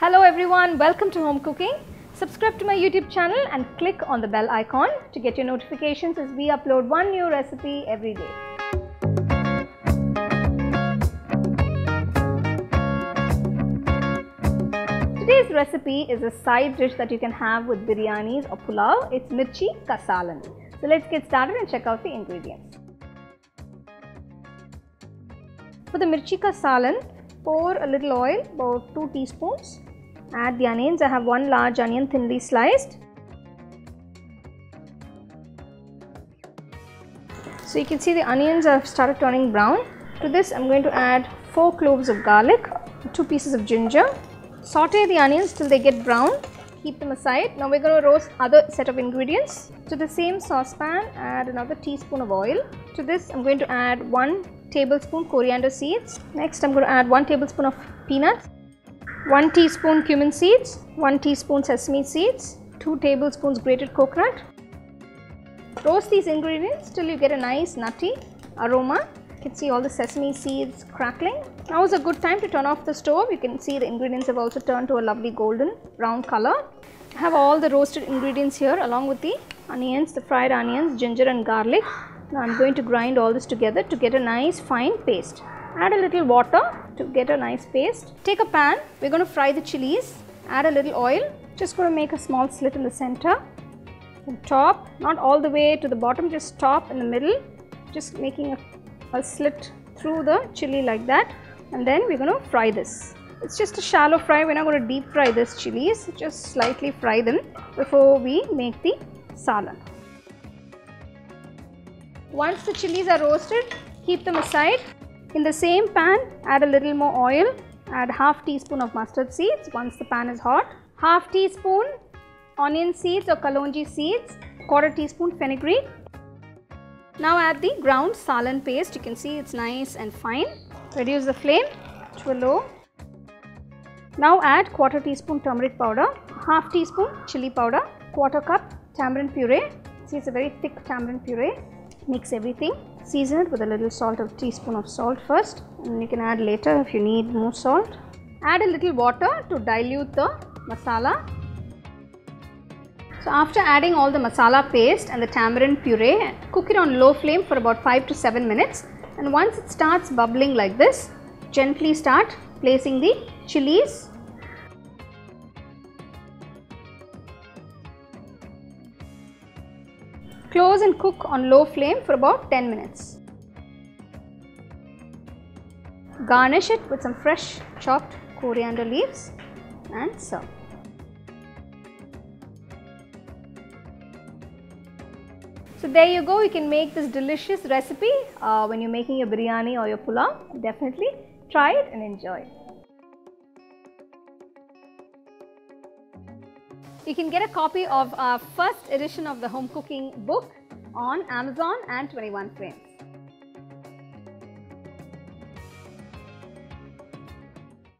Hello everyone, welcome to Home Cooking. Subscribe to my YouTube channel and click on the bell icon to get your notifications as we upload one new recipe every day. Today's recipe is a side dish that you can have with biryanis or pulao. It's Mirchi Ka Salan. So let's get started and check out the ingredients. For the Mirchi Ka Salan, pour a little oil, about 2 teaspoons. Add the onions. I have one large onion thinly sliced. So you can see the onions have started turning brown. To this I'm going to add 4 cloves of garlic, 2 pieces of ginger. Saute the onions till they get brown. Keep them aside. Now we're going to roast other set of ingredients. To the same saucepan, add another teaspoon of oil. To this I'm going to add 1 tablespoon coriander seeds. Next I'm going to add 1 tablespoon of peanuts, 1 teaspoon cumin seeds, 1 teaspoon sesame seeds, 2 tablespoons grated coconut. Roast these ingredients till you get a nice nutty aroma. You can see all the sesame seeds crackling. Now is a good time to turn off the stove. You can see the ingredients have also turned to a lovely golden brown color. I have all the roasted ingredients here along with the onions, the fried onions, ginger and garlic. Now I'm going to grind all this together to get a nice fine paste. Add a little water to get a nice paste. Take a pan, we're going to fry the chilies. Add a little oil, just going to make a small slit in the center. From top, not all the way to the bottom, just top in the middle. Just making a slit through the chili like that, and then we're going to fry this. It's just a shallow fry, we're not going to deep fry this chilies, just slightly fry them before we make the salan. Once the chilies are roasted, keep them aside. In the same pan, add a little more oil, add half teaspoon of mustard seeds once the pan is hot, half teaspoon onion seeds or kalonji seeds, quarter teaspoon fenugreek. Now add the ground salan paste. You can see it's nice and fine. Reduce the flame to a low. Now add quarter teaspoon turmeric powder, half teaspoon chili powder, quarter cup tamarind puree. See, it's a very thick tamarind puree. Mix everything, season it with a little salt, a teaspoon of salt first, and you can add later if you need more salt. Add a little water to dilute the masala. So after adding all the masala paste and the tamarind puree, cook it on low flame for about 5 to 7 minutes, and once it starts bubbling like this, gently start placing the chilies. Close and cook on low flame for about 10 minutes. Garnish it with some fresh chopped coriander leaves and serve. So there you go, you can make this delicious recipe when you're making your biryani or your pulao. Definitely try it and enjoy. You can get a copy of our first edition of the Home Cooking book on Amazon and 21 Frames.